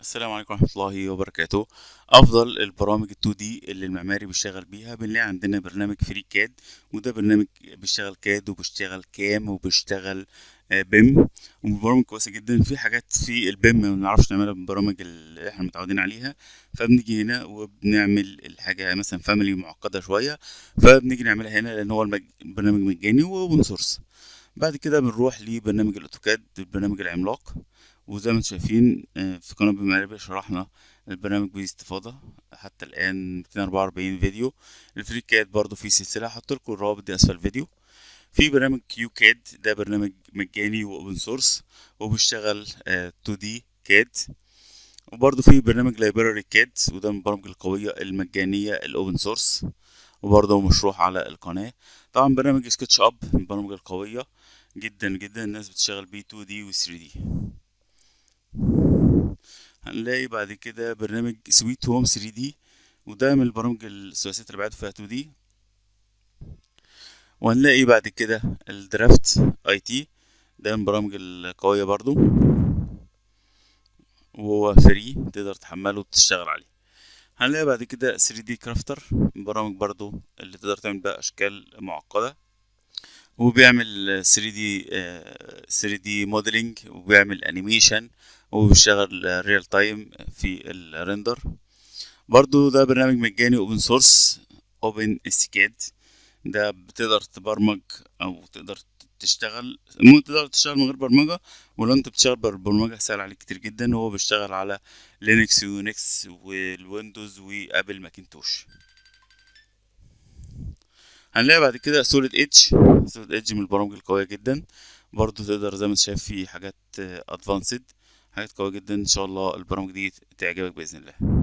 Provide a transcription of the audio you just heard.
السلام عليكم ورحمة الله وبركاته. أفضل البرامج ال 2D اللي المعماري بيشتغل بيها، بنلاقي عندنا برنامج فري كاد، وده برنامج بيشتغل كاد وبيشتغل كام وبيشتغل بيم، وبرامج كويسة جدا. في حاجات في البيم ما بنعرفش نعملها بالبرامج اللي احنا متعودين عليها، فبنيجي هنا وبنعمل الحاجة مثلا فاميلي معقدة شوية، فبنيجي نعملها هنا لأن هو البرنامج مجاني وبن سورس. بعد كده بنروح لبرنامج الأوتوكاد، البرنامج العملاق، وزي ما انتم شايفين في قناة بمعرفة شرحنا البرنامج باستفاضة حتى الآن 244 فيديو. الفري كاد برضو فيه سلسلة، هحط لكم الرابط دي أسفل الفيديو. في برنامج QCAD، ده برنامج مجاني وأوبن سورس وبيشتغل 2D CAD. وبرضو في برنامج LibreCAD، وده من البرامج القوية المجانية الأوبن سورس وبرضو مشروح على القناة. طبعا برنامج SketchUp من البرامج القوية جدا جدا، الناس بتشتغل بيه 2D و 3D. هنلاقي بعد كده برنامج سويت هوم 3D، وده من البرامج الثلاثية اللي بعده فيها 2D. وهنلاقي بعد كده الدرافت اي تي، ده من برامج القوية برضو وهو فري، تقدر تحمله وتشتغل عليه. هنلاقي بعد كده 3D كرافتر، برامج برضو اللي تقدر تعمل بقى اشكال معقدة، وبيعمل 3D موديلنج، وبيعمل انيميشن، وبيشتغل ريال تايم في الريندر. برضو ده برنامج مجاني اوبن سورس، اوبن سكاد، ده بتقدر تبرمج او تقدر تشتغل، مو تقدر تشتغل من غير برمجة، ولو انت بتشتغل بالبرمجة سهل عليك كتير جدا. هو بيشتغل على لينكس ويونكس والويندوز وابل ماكنتوش. هنلاقي بعد كده سوليد ايدج، سوليد ايدج من البرامج القوية جدا، برضو تقدر زي ما انت شايف في حاجات ادفانسد، حاجات قوية جدا. ان شاء الله البرامج دي تعجبك بإذن الله.